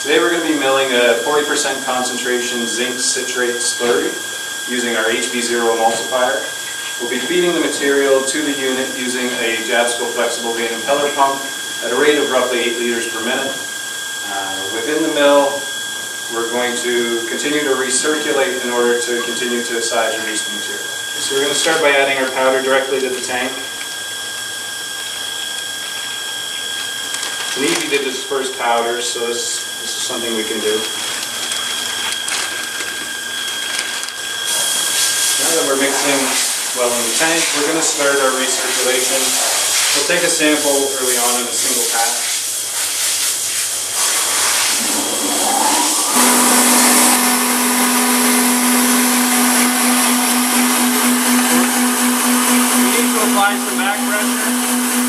Today we're going to be milling a 40% concentration zinc citrate slurry using our HB0 emulsifier. We'll be feeding the material to the unit using a Jabsco flexible vane impeller pump at a rate of roughly 8 liters per minute. Within the mill, we're going to continue to recirculate in order to continue to size reduce the material. So we're going to start by adding our powder directly to the tank. It's an easy to disperse powder, so this is something we can do. Now that we're mixing well in the tank, we're going to start our recirculation. We'll take a sample early on in a single pass. We need to apply some back pressure.